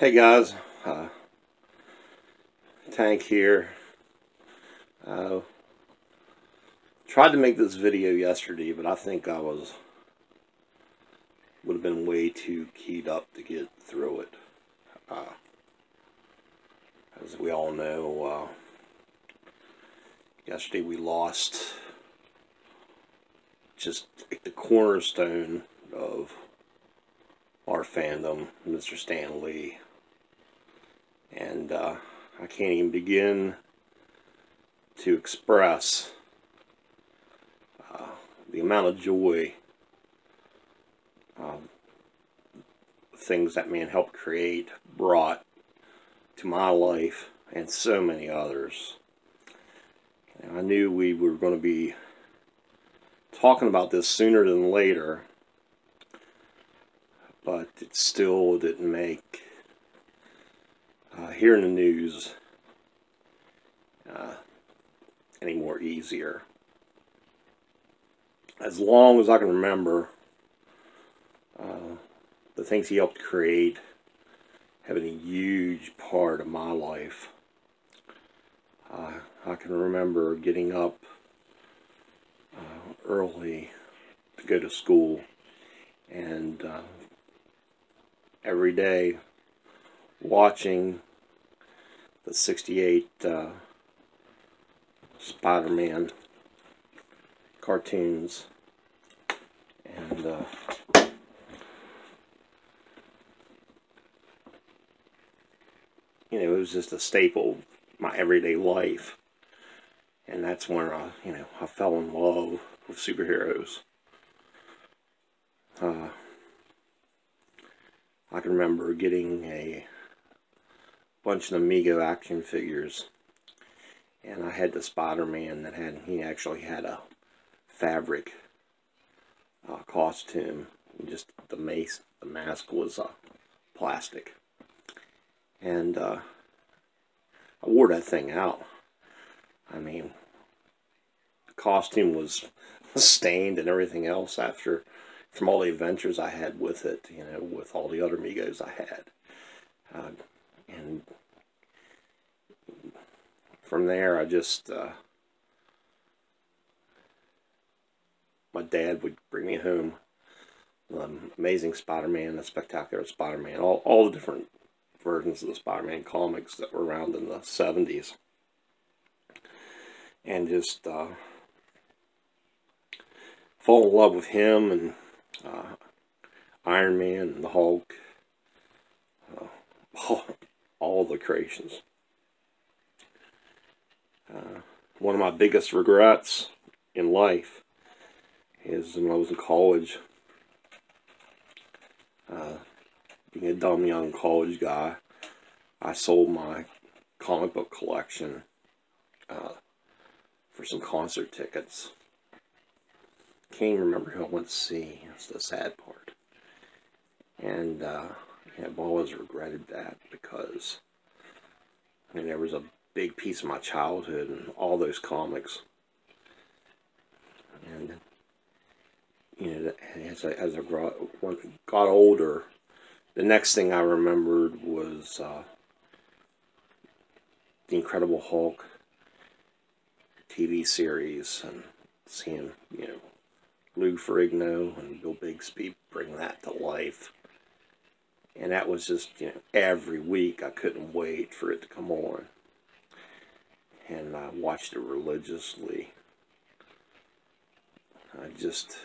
Hey guys, Tank here. Tried to make this video yesterday, but I think I would have been way too keyed up to get through it. As we all know, yesterday we lost just the cornerstone of our fandom, Mr. Stan Lee. And I can't even begin to express the amount of joy things that man helped create brought to my life and so many others. And I knew we were going to be talking about this sooner than later, but it still didn't make hearing the news any more easier. As long as I can remember, the things he helped create have been a huge part of my life. I can remember getting up early to go to school, and every day watching the 68 Spider-Man cartoons, and you know, it was just a staple of my everyday life. And that's when I, you know, I fell in love with superheroes. I can remember getting a bunch of Mego action figures, and I had the Spider-Man that actually had a fabric costume, and just the mask was plastic, and I wore that thing out. I mean, the costume was stained and everything else from all the adventures I had with it, you know, with all the other Migos I had, and from there I just my dad would bring me home Amazing Spider-Man, The Spectacular Spider-Man, all the different versions of the Spider-Man comics that were around in the 70s, and just fall in love with him and Iron Man and the Hulk, all the creations. One of my biggest regrets in life is when I was in college, being a dumb young college guy, I sold my comic book collection for some concert tickets. Can't even remember who I went to see. That's the sad part. And yeah, I've always regretted that, because I mean, there was a big piece of my childhood and all those comics. And you know, as I got older, the next thing I remembered was the Incredible Hulk TV series, and seeing, you know, Lou Ferrigno and Bill Bigsby bring that to life. And that was just, you know, every week I couldn't wait for it to come on. And I watched it religiously. I just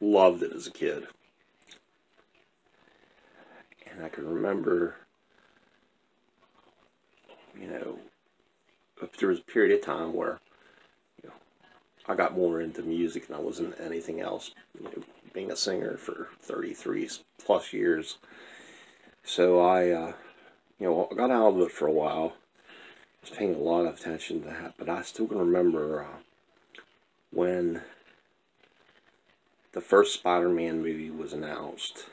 loved it as a kid. And I can remember, you know, there was a period of time where I got more into music than I was into anything else, you know, being a singer for 33 plus years. So I, you know, I got out of it for a while. I was paying a lot of attention to that, but I still can remember when the first Spider-Man movie was announced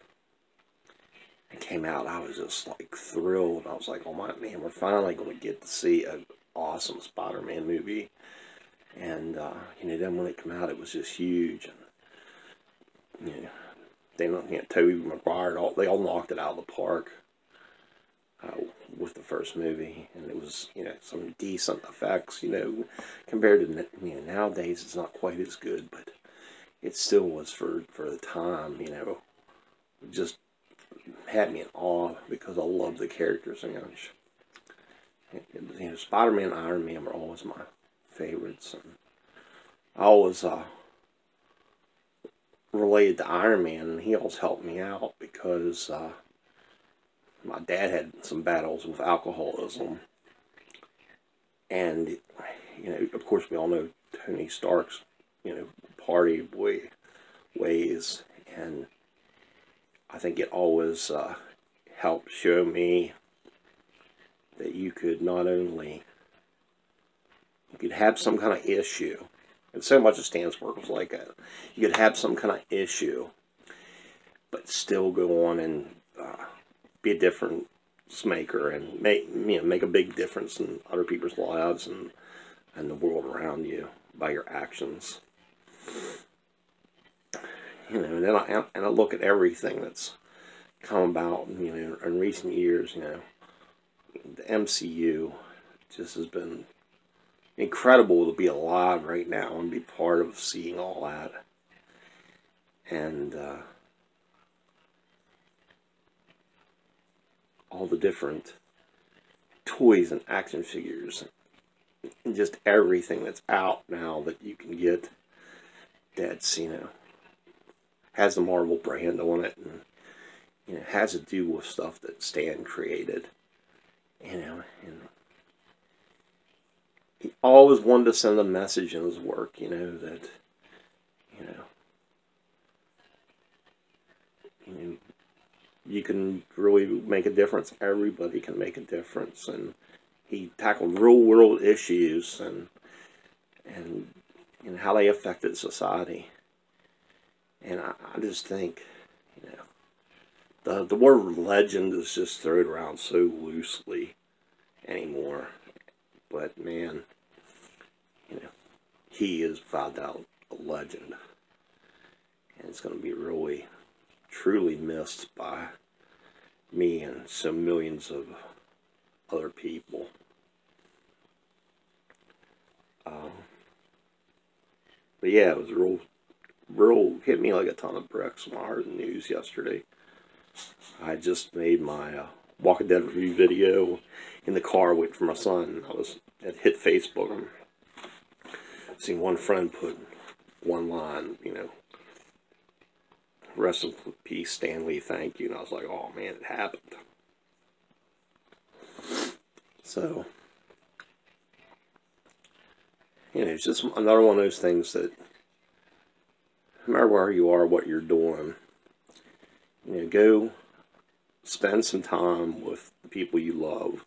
and came out. I was just like thrilled. I was like, oh my man, we're finally going to get to see an awesome Spider-Man movie. And you know, then when it came out, it was just huge, and you know, Tobey Maguire, they all knocked it out of the park. with the first movie, and it was, you know, some decent effects, you know, compared to, you know, nowadays it's not quite as good, but it still was for the time, you know, just had me in awe because I love the characters. And, you know, Spider-Man and Iron Man were always my favorites, and I always related to Iron Man, and he always helped me out because my dad had some battles with alcoholism, and, you know, of course we all know Tony Stark's, you know, party boy ways, and I think it always helped show me that you could not only, you could have some kind of issue, and so much of Stan's work was like that, you could have some kind of issue, but still go on and be a difference maker and make a big difference in other people's lives and the world around you by your actions. You know, and then I look at everything that's come about, you know, in recent years. You know, the MCU just has been incredible to be alive right now and be part of seeing all that. And all the different toys and action figures and just everything that's out now that you can get that's, you know, has the Marvel brand on it, and, you know, has to do with stuff that Stan created, you know, and he always wanted to send a message in his work, you know, that, you know, you can really make a difference. Everybody can make a difference, and he tackled real world issues and how they affected society. And I just think, you know, the word legend is just thrown around so loosely anymore. But man, you know, he is without doubt a legend, and it's going to be really, truly missed by me and some millions of other people. But yeah, it was real hit me like a ton of bricks when I heard the news yesterday. I just made my Walking Dead review video in the car waiting for my son. I hit Facebook and seen one friend put one line, you know, "Rest in peace, Stan Lee, thank you." And I was like, oh man, it happened. So, you know, it's just another one of those things that no matter where you are, what you're doing, you know, go spend some time with the people you love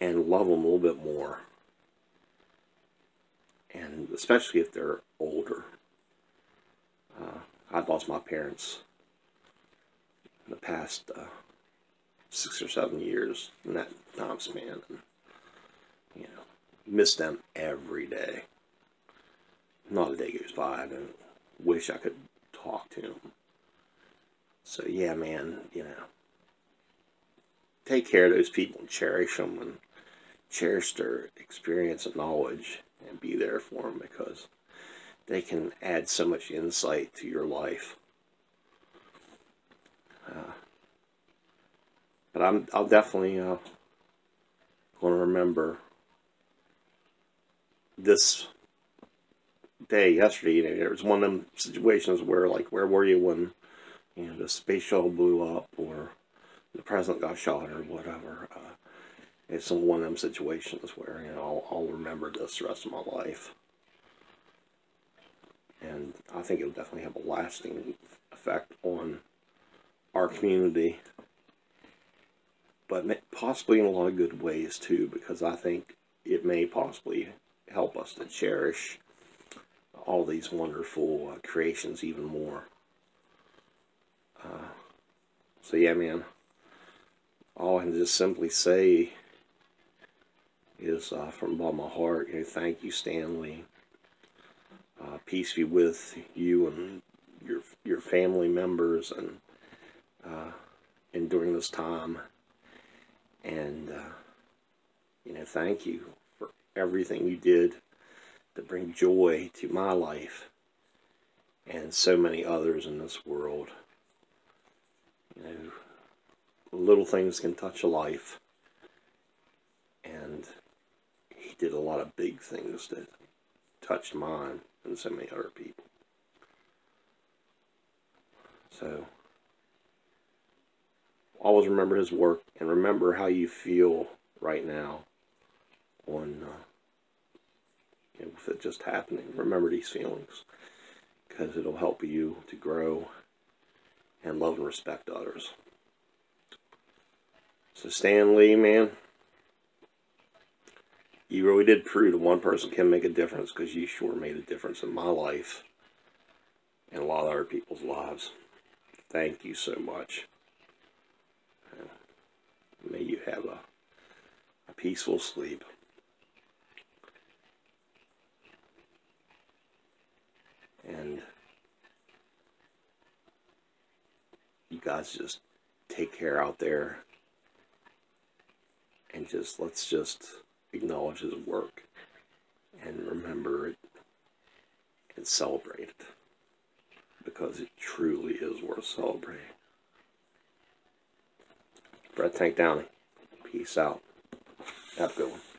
and love them a little bit more. And especially if they're older. I lost my parents in the past 6 or 7 years in that time span. And, you know, miss them every day. Not a day goes by I don't wish I could talk to them. So yeah, man, you know, take care of those people and cherish them and cherish their experience and knowledge and be there for them, because they can add so much insight to your life. But I'll definitely going to remember this day yesterday. You know, there was one of them situations where, like, where were you when, you know, the space shuttle blew up or the president got shot or whatever. It's one of them situations where, you know, I'll remember this the rest of my life. And I think it'll definitely have a lasting effect on our community, but possibly in a lot of good ways too, because I think it may possibly help us to cherish all these wonderful creations even more. So yeah, man, all I can just simply say is from the bottom of my heart, you know, thank you, Stan Lee. Peace be with you and your family members, and during this time, And, you know, thank you for everything you did to bring joy to my life and so many others in this world. You know, little things can touch a life, and he did a lot of big things that touched mine and so many other people. So always remember his work, and remember how you feel right now on you know, with it just happening. Remember these feelings, because it'll help you to grow and love and respect others. So Stan Lee, man, you really did prove that one person can make a difference, because you sure made a difference in my life and a lot of other people's lives. Thank you so much. May you have a peaceful sleep. And you guys just take care out there, and just let's just acknowledge his work and remember it and celebrate it, because it truly is worth celebrating. Brett Tank Downey. Peace out. Have a good one.